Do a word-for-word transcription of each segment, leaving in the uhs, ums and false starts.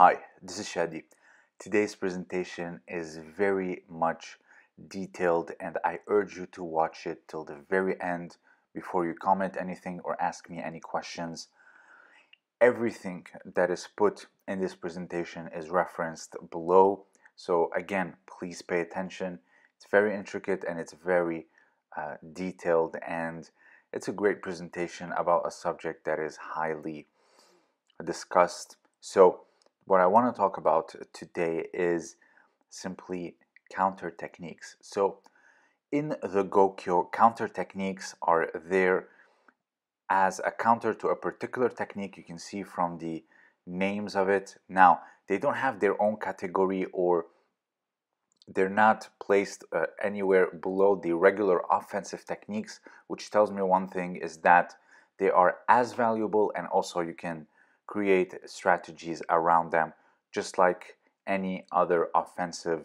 Hi, this is Chadi. Today's presentation is very much detailed and I urge you to watch it till the very end before you comment anything or ask me any questions. Everything that is put in this presentation is referenced below. So again, please pay attention. It's very intricate and it's very uh, detailed, and it's a great presentation about a subject that is highly discussed. So what I want to talk about today is simply counter techniques. So in the Gokyo, counter techniques are there as a counter to a particular technique. You can see from the names of it. Now, they don't have their own category, or they're not placed uh, anywhere below the regular offensive techniques, which tells me one thing, is that they are as valuable, and also you can create strategies around them just like any other offensive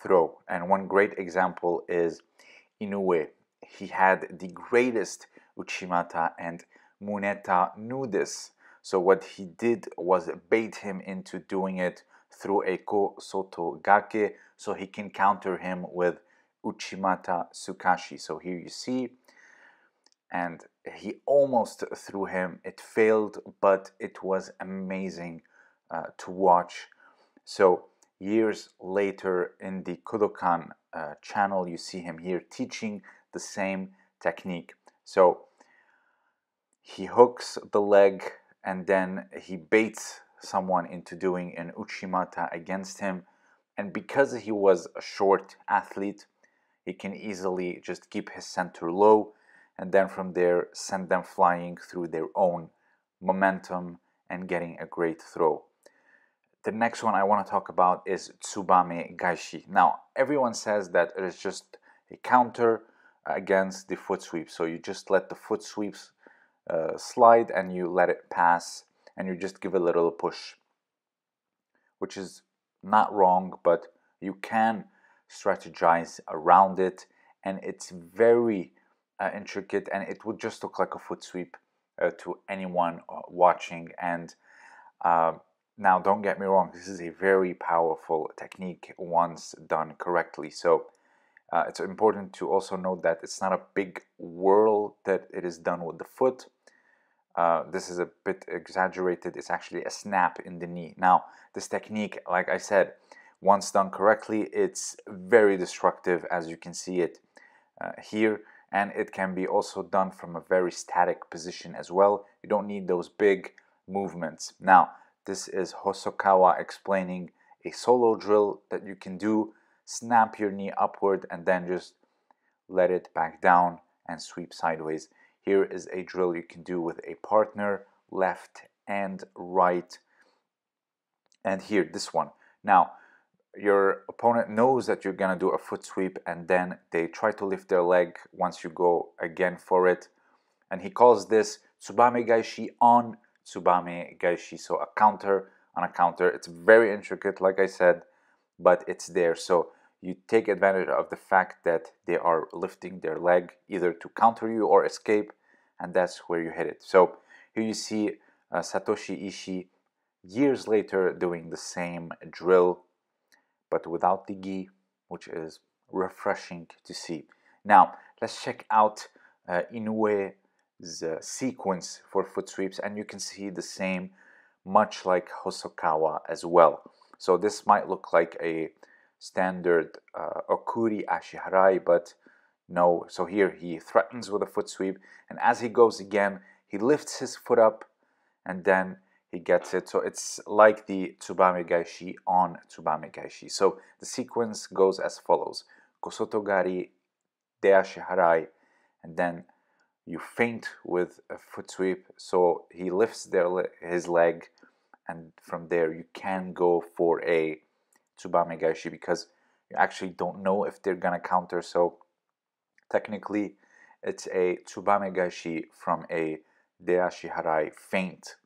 throw. And one great example is Inoue. He had the greatest Uchimata, and Muneta knew this. So what he did was bait him into doing it through a Ko Soto Gake, so he can counter him with Uchimata Sukashi. So here you see, and he almost threw him. It failed, but it was amazing uh, to watch. So years later in the Kodokan uh, channel, you see him here teaching the same technique. So he hooks the leg and then he baits someone into doing an Uchimata against him. And because he was a short athlete, he can easily just keep his center low, and then from there send them flying through their own momentum and getting a great throw. The next one I want to talk about is Tsubame Gaeshi. Now, everyone says that it is just a counter against the foot sweep. So you just let the foot sweeps uh, slide and you let it pass and you just give a little push, which is not wrong, but you can strategize around it, and it's very Uh, intricate, and it would just look like a foot sweep uh, to anyone watching. And uh, now, don't get me wrong, this is a very powerful technique once done correctly. So uh, it's important to also note that it's not a big whirl that it is done with the foot. Uh, this is a bit exaggerated. It's actually a snap in the knee. Now, this technique, like I said, once done correctly, it's very destructive, as you can see it uh, here. And it can be also done from a very static position as well. You don't need those big movements. Now, this is Hosokawa explaining a solo drill that you can do. Snap your knee upward and then just let it back down and sweep sideways. Here is a drill you can do with a partner, left and right. And here, this one. Now, your opponent knows that you're gonna do a foot sweep, and then they try to lift their leg once you go again for it, and he calls this Tsubame Gaeshi on Tsubame Gaeshi. So a counter on a counter. It's very intricate, like I said, but it's there. So you take advantage of the fact that they are lifting their leg either to counter you or escape, and that's where you hit it. So here you see uh, Satoshi Ishii years later doing the same drill, but without the gi, which is refreshing to see. Now, let's check out uh, Inoue's uh, sequence for foot sweeps, and you can see the same, much like Hosokawa as well. So this might look like a standard uh, Okuri Ashiharai, but no. So here he threatens with a foot sweep, and as he goes again, he lifts his foot up, and then he gets it. So it's like the Tsubame Gaeshi on Tsubame Gaeshi. So the sequence goes as follows: kosotogari, deashi harai, and then you feint with a foot sweep. So he lifts their le his leg, and from there you can go for a Tsubame Gaeshi because you actually don't know if they're gonna counter. So technically it's a Tsubame Gaeshi from a deashi harai feint.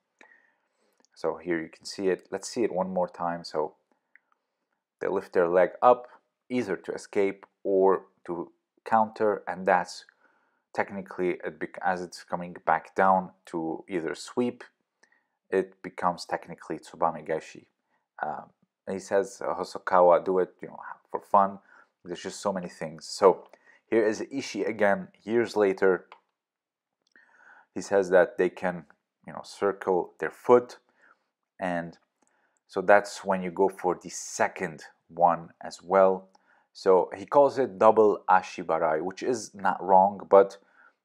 So here you can see it. Let's see it one more time. So they lift their leg up, either to escape or to counter, and that's technically, it as it's coming back down to either sweep, it becomes technically Tsubame Gaeshi. Um, he says, uh, Hosokawa, do it, you know, for fun. There's just so many things. So here is Ishii again, years later. He says that they can, you know, circle their foot. And so that's when you go for the second one as well. So he calls it double Ashibarai, which is not wrong, but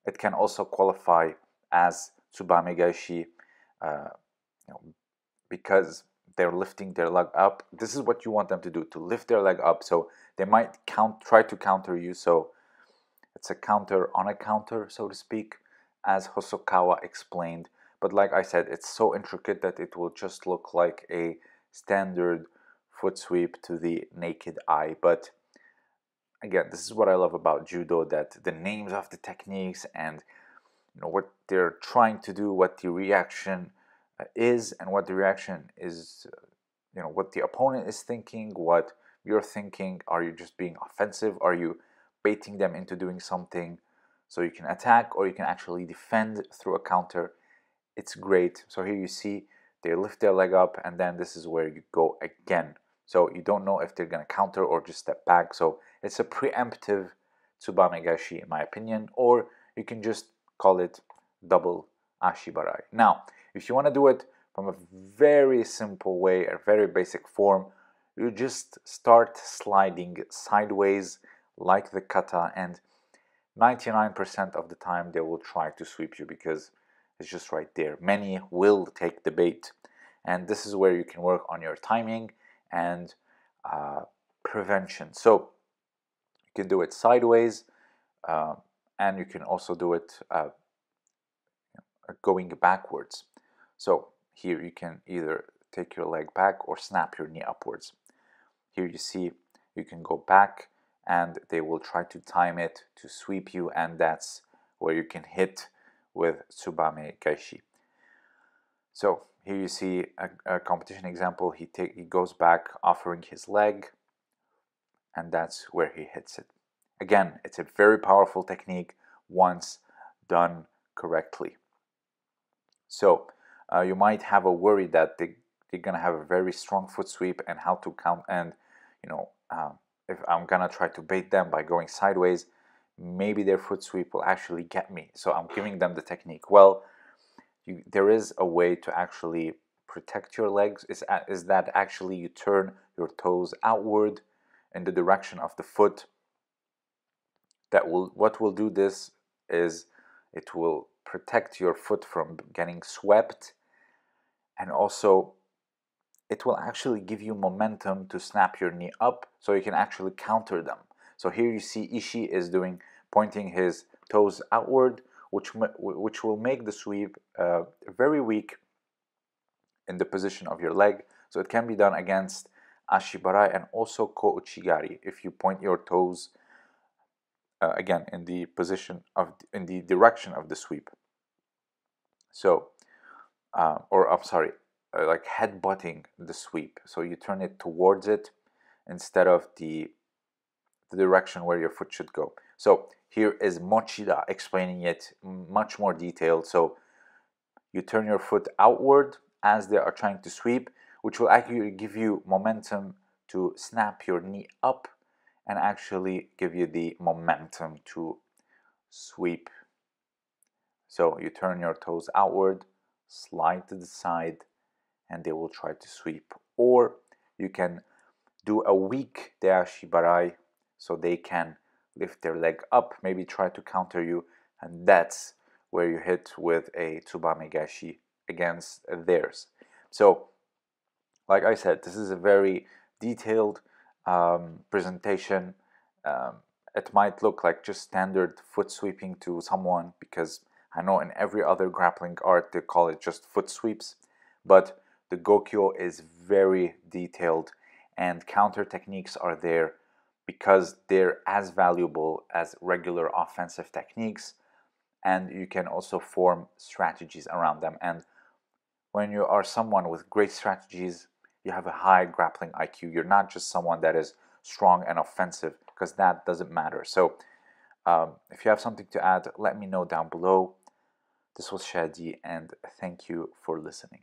it can also qualify as Tsubame Gaeshi, uh, you know, because they're lifting their leg up. This is what you want them to do, to lift their leg up. So they might count, try to counter you. So it's a counter on a counter, so to speak, as Hosokawa explained. But like I said, it's so intricate that it will just look like a standard foot sweep to the naked eye. But again, this is what I love about judo, that the names of the techniques and, you know, what they're trying to do, what the reaction is, and what the reaction is, you know, what the opponent is thinking, what you're thinking. Are you just being offensive? Are you baiting them into doing something so you can attack, or you can actually defend through a counter? It's great. So here you see they lift their leg up, and then this is where you go again. So you don't know if they're going to counter or just step back. So it's a preemptive Tsubame Gaeshi, in my opinion, or you can just call it double Ashibarai. Now, if you want to do it from a very simple way, a very basic form, you just start sliding sideways like the kata, and ninety-nine percent of the time they will try to sweep you because it's just right there. Many will take the bait, and this is where you can work on your timing and uh, prevention. So you can do it sideways, uh, and you can also do it uh, going backwards. So here you can either take your leg back or snap your knee upwards. Here you see you can go back, and they will try to time it to sweep you, and that's where you can hit with Tsubame Gaeshi. So here you see a, a competition example. He take he goes back, offering his leg, and that's where he hits it. Again, it's a very powerful technique once done correctly. So uh, you might have a worry that they, they're gonna have a very strong foot sweep, and how to count, and you know, um, if I'm gonna try to bait them by going sideways, maybe their foot sweep will actually get me, so I'm giving them the technique. Well, you, there is a way to actually protect your legs, is, is that actually you turn your toes outward in the direction of the foot. That will, what will do this is it will protect your foot from getting swept, and also it will actually give you momentum to snap your knee up so you can actually counter them. So here you see Ishii is doing, pointing his toes outward, which, which will make the sweep uh, very weak in the position of your leg. So it can be done against Ashibarai and also Ko Uchigari, if you point your toes uh, again in the position of, in the direction of the sweep. So, uh, or I'm sorry, uh, like headbutting the sweep. So you turn it towards it instead of the the direction where your foot should go. So here is Mochida explaining it much more detailed. So you turn your foot outward as they are trying to sweep, which will actually give you momentum to snap your knee up and actually give you the momentum to sweep. So you turn your toes outward, slide to the side, and they will try to sweep. Or you can do a weak Deashibarai, so they can lift their leg up, maybe try to counter you, and that's where you hit with a Tsubame Gaeshi against theirs. So, like I said, this is a very detailed um, presentation. Um, it might look like just standard foot sweeping to someone, because I know in every other grappling art they call it just foot sweeps, but the Gokyo is very detailed, and counter techniques are there because they're as valuable as regular offensive techniques, and you can also form strategies around them. And when you are someone with great strategies, you have a high grappling I Q. You're not just someone that is strong and offensive, because that doesn't matter. So um, if you have something to add, let me know down below. This was Chadi, and thank you for listening.